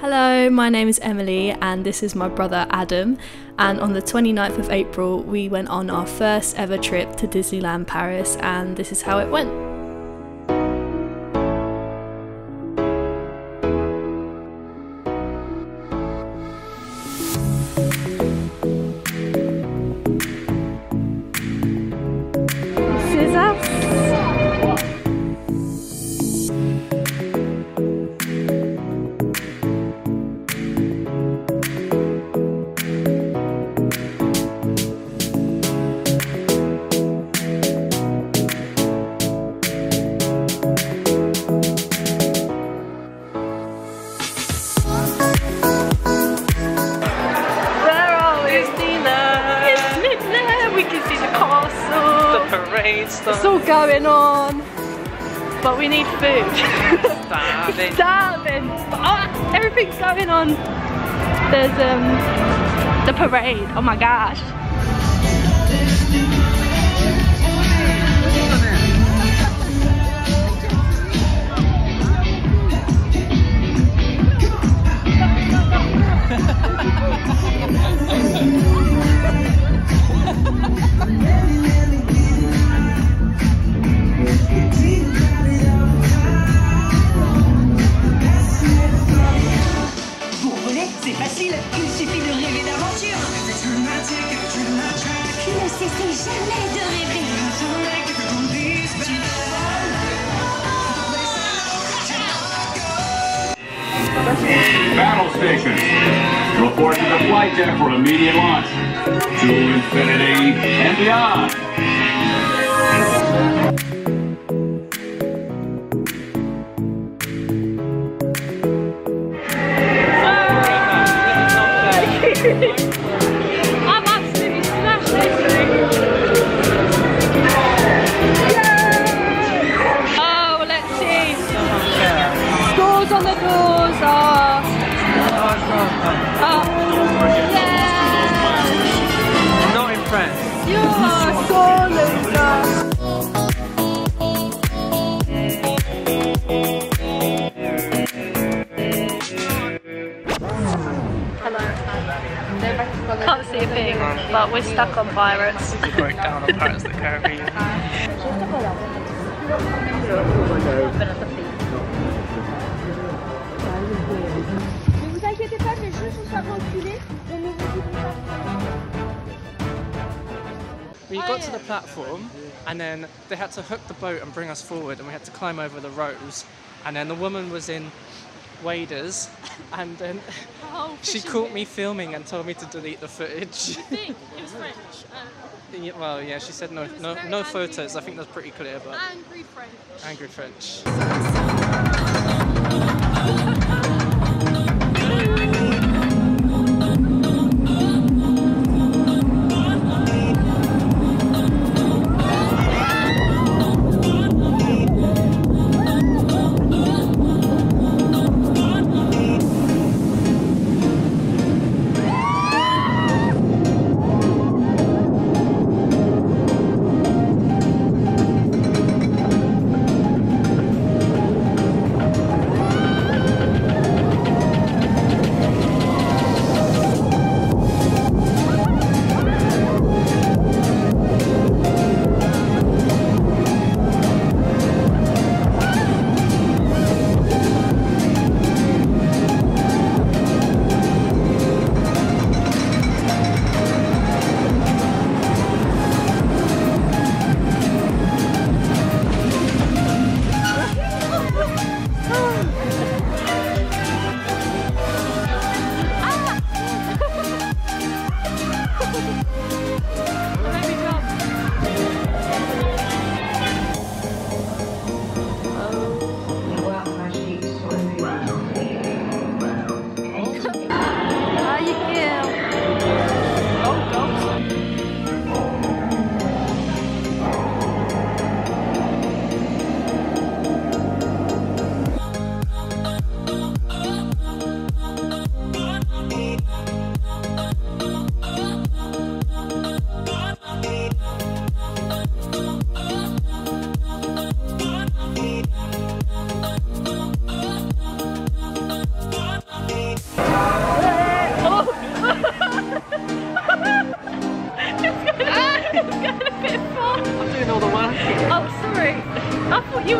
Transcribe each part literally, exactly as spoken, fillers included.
Hello, my name is Emily and this is my brother Adam, and on the twenty-ninth of April we went on our first ever trip to Disneyland Paris, and this is how it went. It's all going on, but we need food. Starving. Starving. Oh, everything's going on. There's um the parade. Oh my gosh. Battle station. Report to the flight deck for immediate launch. To infinity and beyond. I'm absolutely smashed this thing. Oh, let's see. Scores on the door. Are... Oh, yeah. Not impressed. You are so hello. Can't see a thing, but we're stuck on pirates. We broke down on Pirates of the Caribbean. Ne vous inquiétez pas, les jeux sont pas reculés. We got to the platform and then they had to hook the boat and bring us forward, and we had to climb over the rows, and then the woman was in waders and then oh, she caught me filming and told me to delete the footage. You think it was French? Um, yeah, well, yeah, she said no, no, no photos. I think that's pretty clear. But angry French. Angry French.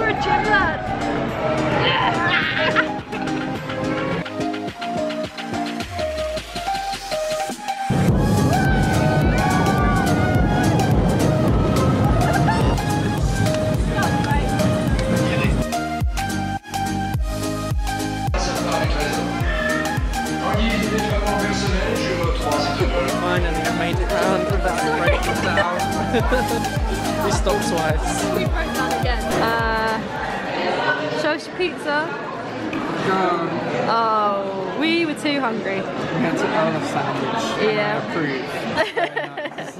were giblets. We stopped twice. We broke down again. Uh, Shosh pizza. Um, oh, we were too hungry. We had to own a sandwich. Yeah. Nice.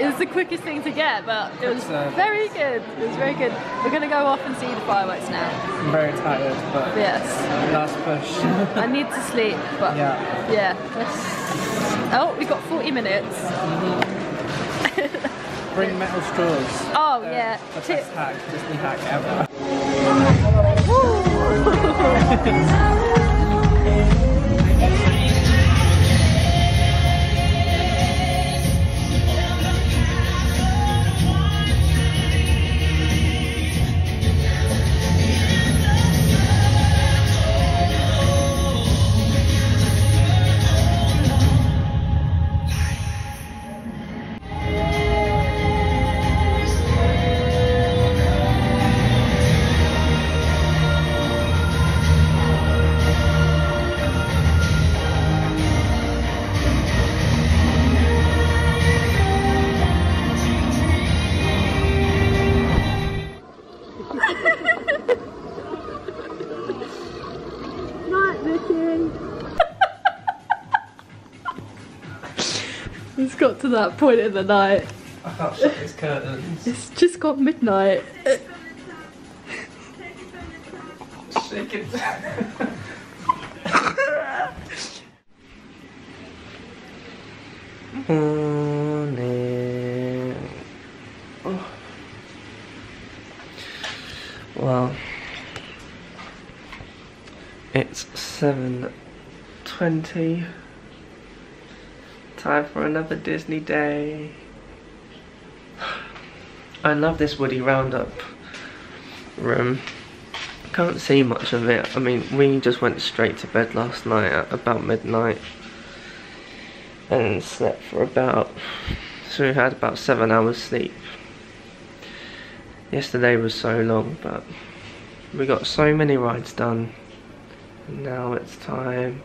It was the quickest thing to get, but it was Quick very service. good. It was very good. We're gonna go off and see the fireworks now. I'm very tired, but yes. Last push. I need to sleep, but yeah. Yeah. Let's... Oh, we've got forty minutes. Mm-hmm. Bring metal straws. Oh, They're yeah. The Tip. best hack, Disney hack ever. It's got to that point in the night. I can't shut these curtains. It's just got midnight. Shake it down. Morning. Oh. Well, it's seven twenty. Time for another Disney day. I love this Woody Roundup room. Can't see much of it. I mean, we just went straight to bed last night at about midnight and slept for about, so we had about seven hours sleep. Yesterday was so long, but we got so many rides done. And now it's time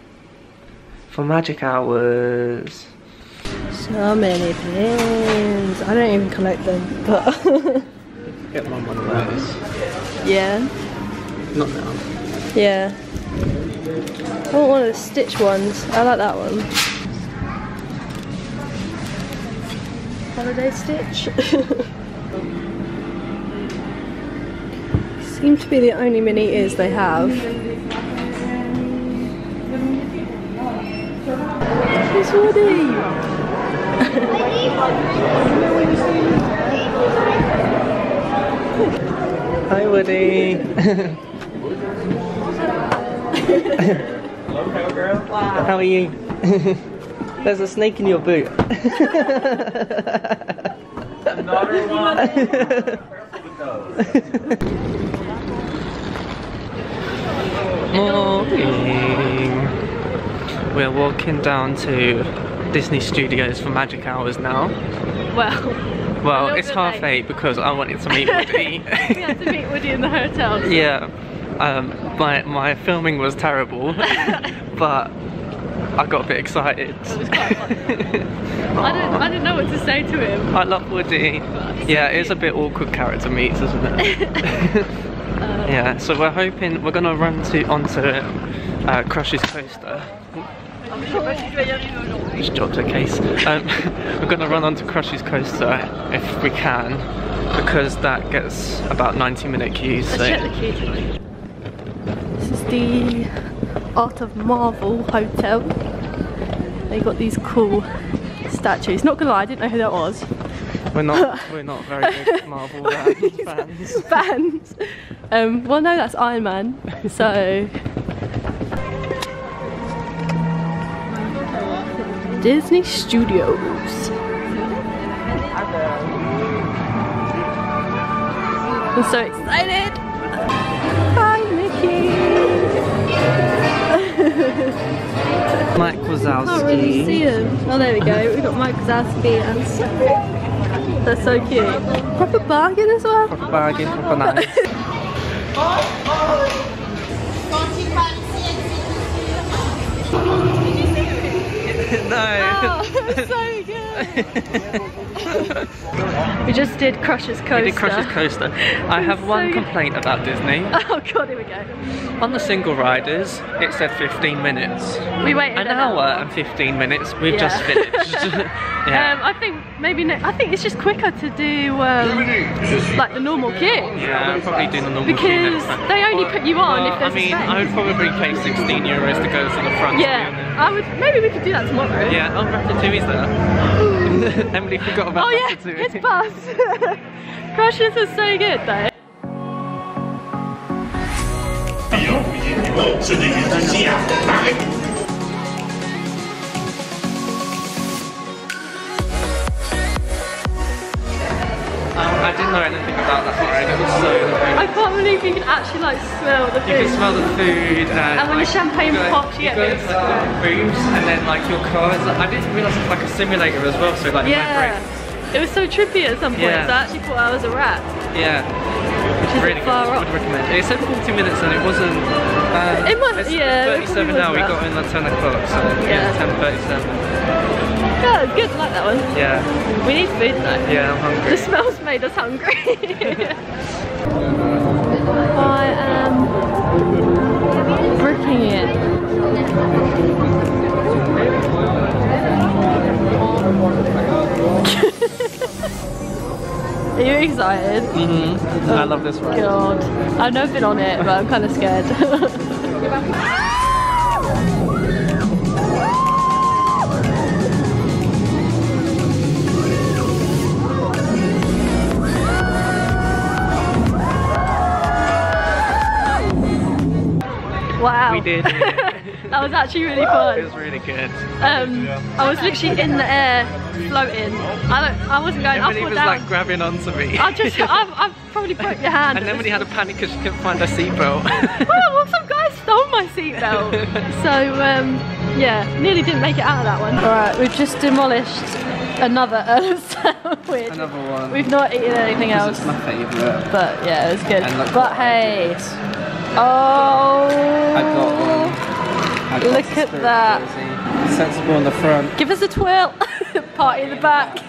for magic hours. So many pins. I don't even collect them, but get mum one of those. Yeah. Not now. Yeah. I want one of the Stitch ones. I like that one. Holiday Stitch. Seem to be the only mini ears they have. It's Woody. Hi Woody. Hello cowgirl. Wow. How are you? There's a snake in your boot. Another one. Careful with those. Morning. We're walking down to Disney Studios for magic hours now. Well, well, it's half late. eight because I wanted to meet Woody. We had to meet Woody in the hotel. So. Yeah, um, my my filming was terrible, but I got a bit excited. It was quite fun. I don't, I don't know what to say to him. I love Woody. Yeah, it's a bit awkward character meets, isn't it? um, yeah, so we're hoping we're gonna run to onto uh, Crush's Coaster. Just dropped a case. Um, we're gonna run onto Crush's Coaster if we can, because that gets about ninety minute queues. So. This is the Art of Marvel Hotel. They got these cool statues. Not gonna lie, I didn't know who that was. We're not. We're not very big Marvel fans. Fans. Um, well, no, that's Iron Man. So. Disney Studios. I'm so excited! Wazowski. I can't really see them. Oh, there we go. We've got Mike Wazowski and Sophie. They're so cute. Proper bargain as well. Proper bargain, proper nice. No. Oh, so good. We just did Crush's Coaster. We did Crush's Coaster. I have so one complaint about Disney. Oh god, here we go. On the single riders, it said fifteen minutes. We waited an, an hour, hour and fifteen minutes. We've yeah. just finished. Yeah. um, I think maybe no, I think it's just quicker to do um, like the normal queue. Yeah, I'd probably do the normal because queue next time. They only put you on well, if there's I mean, a space. I would probably pay sixteen euros to go to the front. Yeah, I would. Maybe we could do that tomorrow. Yeah, oh, Ratatouille's there. Emily forgot about oh, Ratatouille. Oh yeah, it's bus. Crush's is so good though. I didn't know anything about that ride, it was so lovely. I can't believe you can actually like smell the food. You can smell the food and... And when like, the champagne you go, pops, you, you get go into like little rooms and then like your car is like... I didn't realise it's like a simulator as well, so like... Yeah, it was so trippy at some point, yeah. So I actually thought I was a rat. Yeah. Which is really far good, I would recommend it. It said forty minutes and it wasn't... Um, it must, it's yeah. thirty-seven now, we got in at ten o'clock, so yeah, ten thirty-seven. Yeah, it's good, I like that one. Yeah. We need food though. Yeah, I'm hungry. The smells made us hungry. I am bricking it. Are you excited? Mm-hmm. Oh, I love this ride. God. I've never been on it, but I'm kind of scared. Wow. We did. That was actually really fun. It was really good. Um, I was literally in the air, floating. I don't, I wasn't going Emily up or was down. Like grabbing onto me. I just, I've, I've probably broke your hand. And Emily had a panic because she couldn't find her seatbelt. Well, well, some guy stole my seatbelt. So um, yeah, nearly didn't make it out of that one. All right, we've just demolished another Earth sandwich. Another one. We've not eaten anything else. It's my favourite. But yeah, it was good. Like, but hey. Oh, I got one. I got look at that. Crazy. Sensible in the front. Give us a twirl. Party in the back.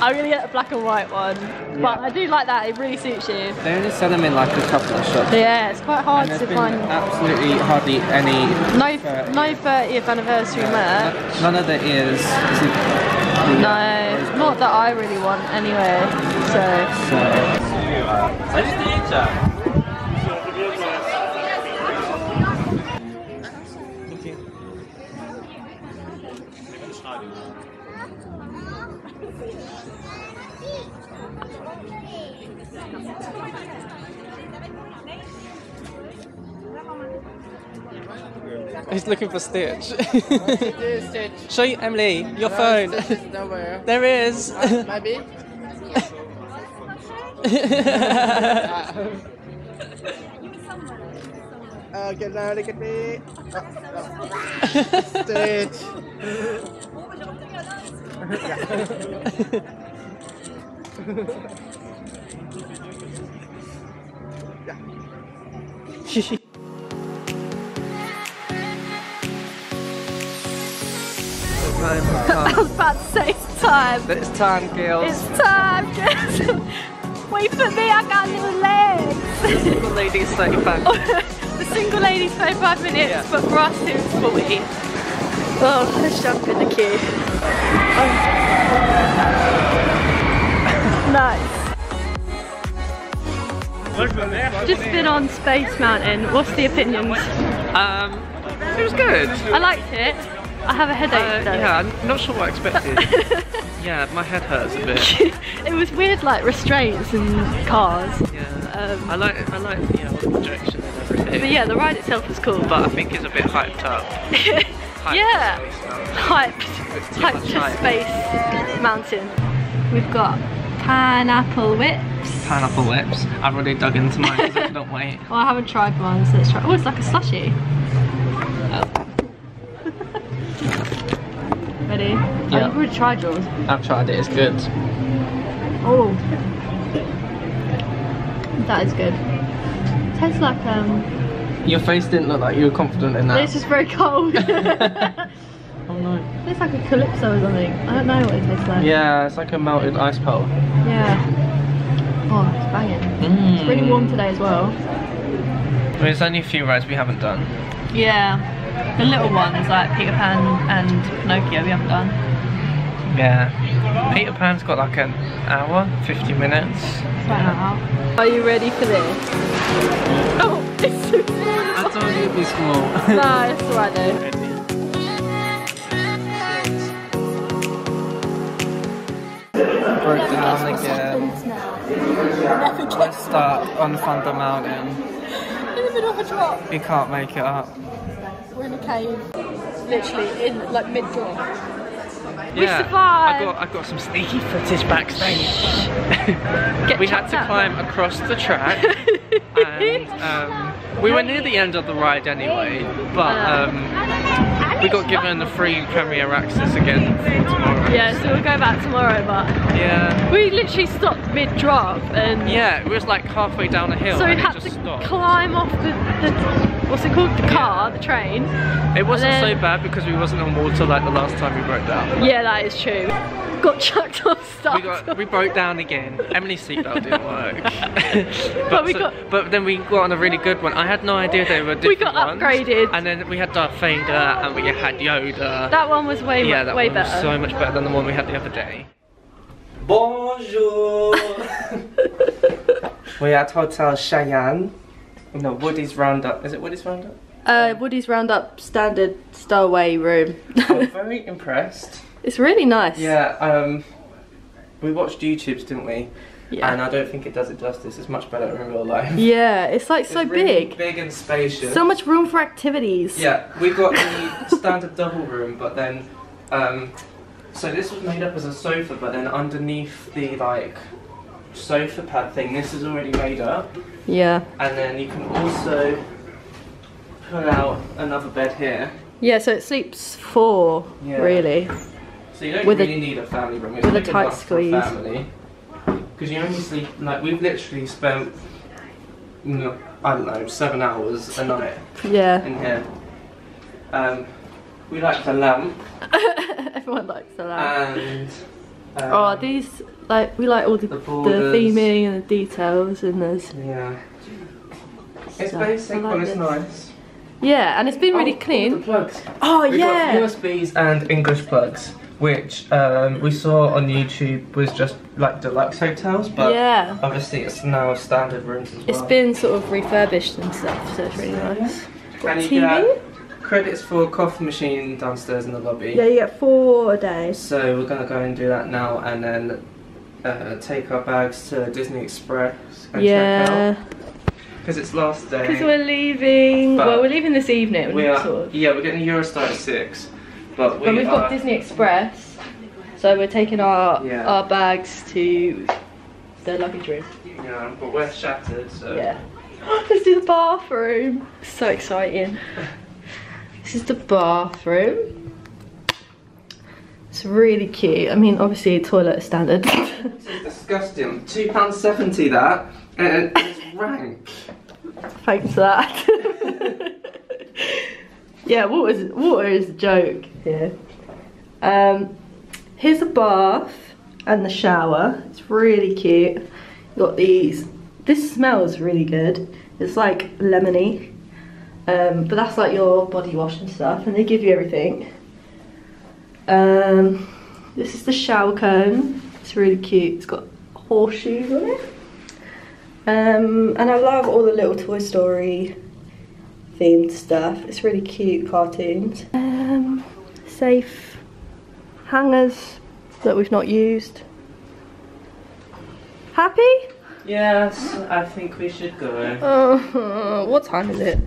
I'm going to get the black and white one. Yeah. But I do like that. It really suits you. They only sell them in like a couple of shops. Yeah, it's quite hard to find. Absolutely hardly any. No, thirtieth. No thirtieth anniversary no, merch. None of it is. No, not that I really want anyway. So. so. I just need that. He's looking for Stitch. Is, Stitch? Show you, Emily, your no, phone. Is nowhere. There is. Uh, maybe. Oh, get down, look at me. Stitch. Yeah. I was about to say it's time. But it's time, girls. It's time, girls. Wait for me, I got little legs. The single lady's thirty-five minutes. The single lady's thirty-five minutes, yeah. But for us it's forty. Oh, let's jump in the queue. Oh. Nice. Just been on Space Mountain. What's the opinions? Um, it was good. I liked it. I have a headache uh, yeah, I'm not sure what I expected. Yeah, my head hurts a bit. It was weird, like restraints and cars. Yeah. Um, I like I like you know, the projection and everything. But yeah, the ride itself was cool. But I think it's a bit hyped up. Hyped yeah. Hyped. Hyped to hype. Space Mountain. We've got pineapple whips. Pineapple whips. I've already dug into mine, so I don't wait. Well, I haven't tried one, so let's try. Oh, it's like a slushie. Oh. Yeah. I've already tried yours. I've tried it, it's good. Oh. That is good. It tastes like um... Your face didn't look like you were confident in that. It's just very cold. Oh no. It tastes like a calypso or something. I don't know what it tastes like. Yeah, it's like a melted ice pole. Yeah. Oh, it's banging. Mm. It's really warm today as well. Well, there's only a few rides we haven't done. Yeah. The little ones like Peter Pan and Pinocchio we haven't done. Yeah. Peter Pan's got like an hour, fifty minutes. Yeah. Are you ready for this? Oh, it's too small. I thought it would be small. No, it's alright though. Broke down again. Let's start on Thunder Mountain. In the middle of a drop. We can't make it up. We're in a cave. Literally in like mid drop. Yeah, we survived. I got I got some sneaky footage backstage. Get we had to climb them. across the track, and um, we were near the end of the ride anyway. But um, we got given the free premiere access again for tomorrow. Yeah, so we'll go back tomorrow, but... Yeah. We literally stopped mid-drop and... Yeah, it was like halfway down a hill so we and had it just to stopped. climb off the, the... What's it called? The car, yeah. the train. It wasn't then, so bad because we wasn't on water like the last time we broke down. Yeah, that is true. Got chucked off stuff. We, got, we broke down again. Emily's seatbelt didn't work. but, but, we so, got, but then we got on a really good one. I had no idea they were different We got ones. upgraded. And then we had Darth Vader and we had Yoda. That one was way, yeah, that way one better. Was so much better than the one we had the other day. Bonjour! We're at Hotel Cheyenne. No, Woody's Roundup. Is it Woody's Roundup? Uh, Woody's Roundup standard stowaway room. I'm very impressed. It's really nice. Yeah, um, we watched YouTubes, didn't we? Yeah. And I don't think it does it justice. It's much better in real life. Yeah, it's like it's so really big. big and spacious. So much room for activities. Yeah, we got the standard double room, but then, um, so this was made up as a sofa, but then underneath the like sofa pad thing, this is already made up. Yeah. And then you can also pull out another bed here. Yeah, so it sleeps four, yeah. really. So you don't with really a, need a family room. It's with a tight squeeze. Because you only sleep, like, we've literally spent, no, I don't know, seven hours a night yeah. in here. Um, we like the lamp. Everyone likes the lamp. And, um, oh, these, like, we like all the, the, the theming and the details and there's... Yeah. It's stuff. basic, like but it's this. nice. Yeah, and it's been really oh, clean. The plugs. Oh, We've yeah. Got U S Bs and English plugs, which um, we saw on YouTube was just like deluxe hotels, but yeah. obviously it's now standard rooms as well. It's been sort of refurbished and stuff, so it's really nice. And you get credits for a coffee machine downstairs in the lobby. Yeah, you get four a day. So we're going to go and do that now and then uh, take our bags to Disney Express and yeah. check out. Because it's last day. Because we're leaving. But well, we're leaving this evening. We are, sort of. Yeah, we're getting Eurostar at six. But, we but we've are, got Disney Express, so we're taking our yeah. our bags to the luggage room. Yeah, but we're shattered. So. Yeah. Let's do the bathroom. So exciting. This is the bathroom. It's really cute. I mean, obviously, toilet standard. This is disgusting. Two pound seventy that, and it's rank. Thanks for that. Yeah, water's, water is a joke here. Um, here's the bath and the shower. It's really cute. Got these. This smells really good. It's like lemony. Um, but that's like your body wash and stuff. And they give you everything. Um, this is the shower comb. It's really cute. It's got horseshoes on it. Um, and I love all the little Toy Story themed stuff. It's really cute cartoons. Um, safe hangers that we've not used. Happy? Yes, I think we should go. Uh, what time is it?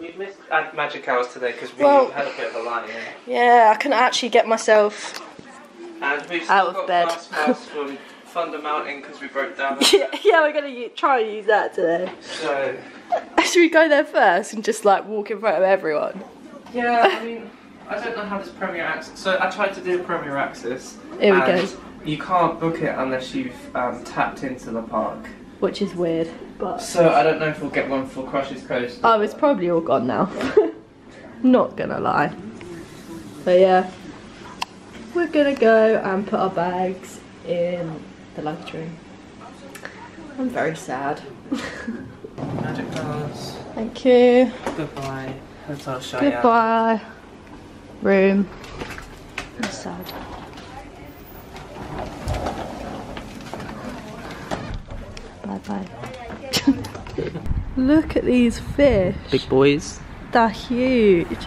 We've missed magic hours today because we well, had a bit of a line in. Yeah, I couldn't actually get myself and we've still out of got bed. Last house from Thunder Mountain because we broke down. Yeah, yeah, we're gonna try and use that today. So should we go there first and just like walk in front of everyone? Yeah, I mean, I don't know how this premiere access. So I tried to do a premiere access. Here we go. You can't book it unless you've um, tapped into the park. Which is weird, but... So I don't know if we'll get one for Crush's Coaster. Oh, it's probably all gone now. Not gonna lie. But yeah, we're gonna go and put our bags in the luggage room. I'm very sad. Magic bars. Thank you. Goodbye. Hotel Cheyenne. Goodbye. Room. I'm sad. Bye bye. Look at these fish. Big boys. They're huge.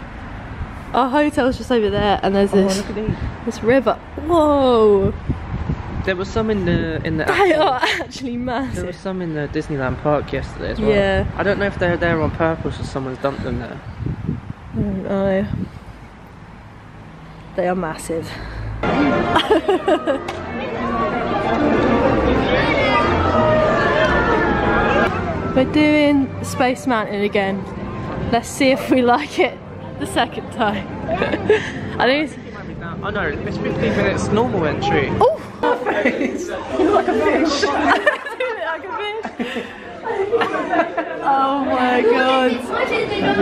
Our hotel's just over there, and there's this oh, this river. Whoa. There were some in the in the. They are actually massive. There were some in the Disneyland park yesterday as well. Yeah. I don't know if they're there on purpose or someone's dumped them there. I don't know. They are massive. We're doing Space Mountain again. Let's see if we like it the second time. I think it's... Oh no, it's fifteen minutes normal entry. Oh! It's like a fish. Like a fish. Oh my god.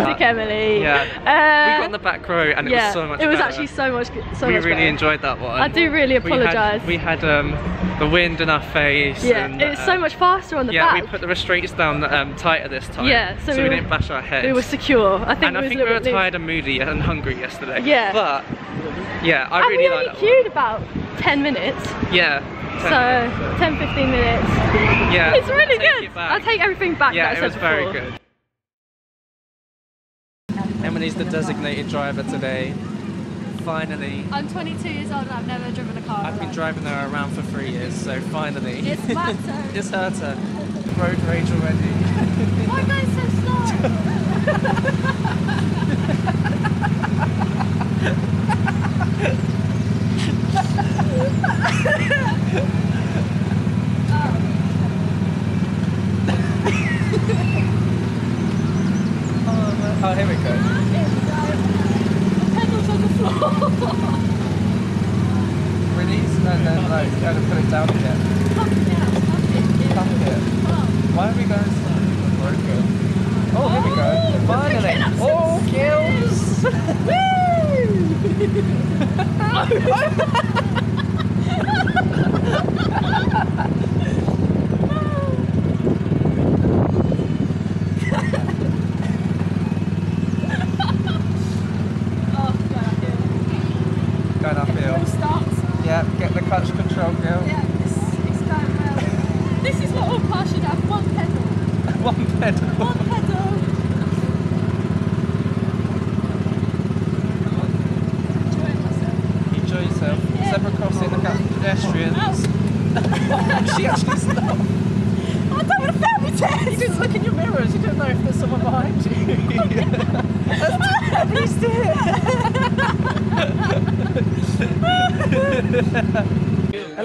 Look, Emily. Yeah. Uh, we got in the back row and it yeah, was so much better. It was better. actually so much so We much really better. enjoyed that one. I do really apologise. We had, we had um, the wind in our face. Yeah, and, it was um, so much faster on the yeah, back. Yeah, we put the restraints down um, tighter this time. Yeah, so, so we, we didn't bash our heads. We were secure. I think and we I was think we were tired and moody and hungry yesterday. Yeah. But, yeah, I and really like that we only queued about ten minutes. Yeah. ten so, minutes, so ten, fifteen minutes. Yeah. It's really good. It I'll take everything back yeah, that I said before. Yeah, it was very good. Emily's the designated driver today. Finally. I'm twenty-two years old and I've never driven a car. I've been driving her around for three years, so finally. It's my turn. It's her turn. Road rage already. Why go so slow? oh. oh, here we go.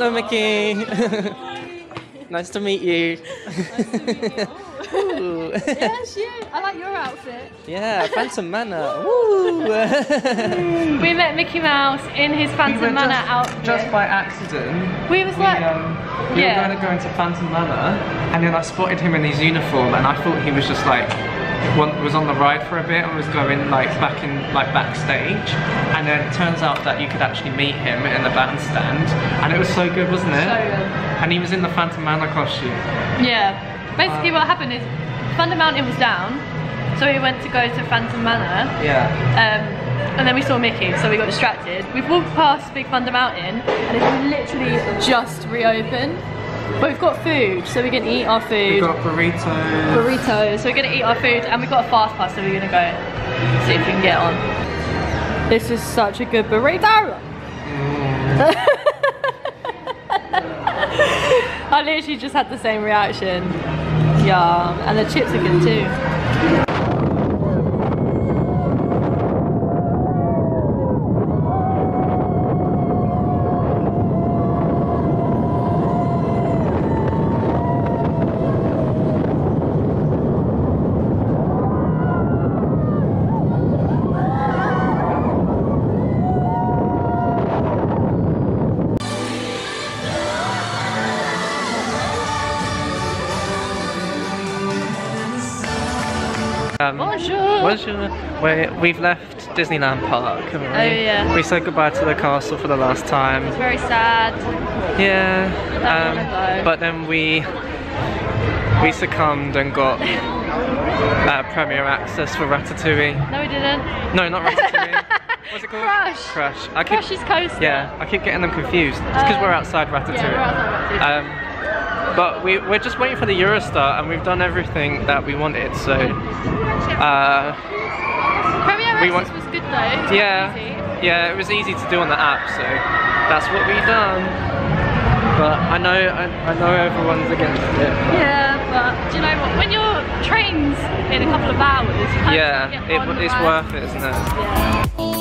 Hello, Mickey. Nice to meet you. Nice to meet you. Ooh. Yeah, it's you. I like your outfit. Yeah, Phantom Manor. Woo. We met Mickey Mouse in his Phantom we Manor just, outfit. Just by accident. We was we, like, um, we yeah. were going to go into Phantom Manor, and then I spotted him in his uniform, and I thought he was just like. One was on the ride for a bit and was going like back in like backstage, and then it turns out that you could actually meet him in the bandstand, and it was so good, wasn't it? So good. And he was in the Phantom Manor costume. Yeah. Basically, um, what happened is Thunder Mountain was down, so we went to go to Phantom Manor. Yeah. Um, and then we saw Mickey, so we got distracted. We've walked past Big Thunder Mountain, and it's literally just reopened. But we've got food, so we're going to eat our food. We've got burritos. Burritos, so we're going to eat our food, and we've got a fast pass, so we're going to go see if we can get on. This is such a good burrito! Mm. I literally just had the same reaction. Yeah, and the chips are good too. Um, Bonjour! Bonjour! We're, we've left Disneyland Park, haven't we? Oh yeah. We said goodbye to the castle for the last time. It's very sad. Yeah, um, but then we we succumbed and got uh, premier access for Ratatouille. No we didn't. No, not Ratatouille. What's it called? Crush. Crush. I keep, Crush's Coaster. Yeah, I keep getting them confused. It's because uh, we're outside Ratatouille. Yeah, we're outside Ratatouille. Um, But we, we're just waiting for the Eurostar and we've done everything that we wanted, so... Uh, Premier access want, was good though. Yeah, easy. yeah, it was easy to do on the app, so that's what we've done. But I know I, I know everyone's against it. But. Yeah, but do you know what? When your train's in a couple of hours... You yeah, get it, it's hours. worth it, isn't it? Yeah.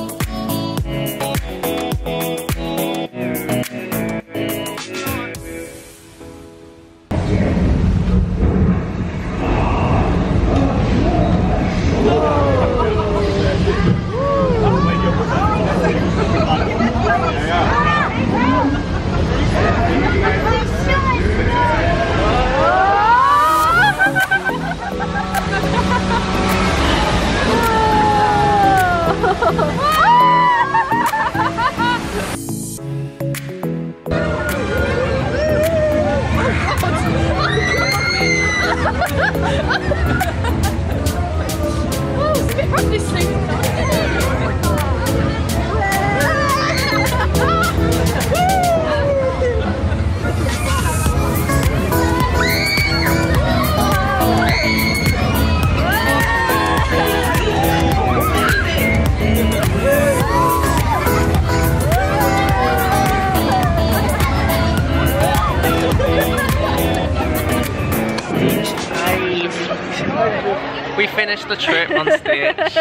We finished the trip on Stitch.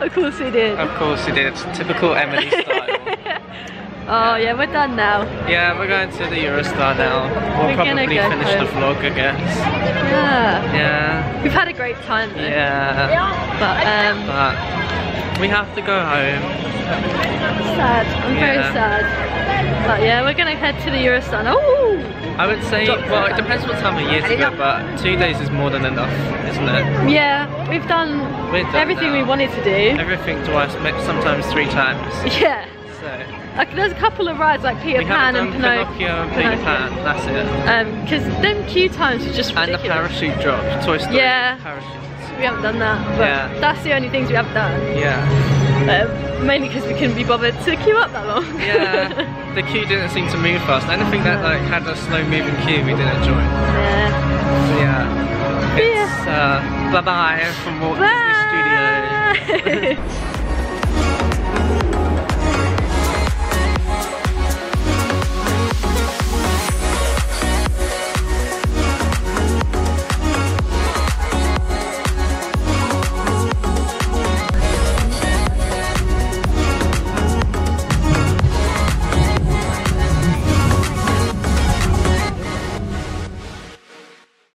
Of course we did. Of course we did. Typical Emily style. Oh yeah, we're done now. Yeah, we're going to the Eurostar now. We'll we're probably go finish the vlog, I guess. Yeah. Yeah. We've had a great time though. Yeah. But um but we have to go home. Sad. I'm yeah. very sad. But yeah, we're gonna head to the Eurostar. Oh! I would say, well, it depends what time of year to go, but two days is more than enough, isn't it? Yeah, we've done, done everything now. we wanted to do. Everything twice, sometimes three times. Yeah. So. Like, there's a couple of rides like Peter we Pan and Pinocchio. Pinocchio and Peter Pan, that's it. Because um, them queue times are just ridiculous. And the parachute drop, Toy Story. Yeah. Parachutes. We haven't done that, but yeah. that's the only things we haven't done. Yeah. Um, mainly because we couldn't be bothered to queue up that long. Yeah, the queue didn't seem to move fast. Anything that like had a slow moving queue we didn't enjoy. Yeah. So yeah, it's uh, bye bye from Walt Disney Studios.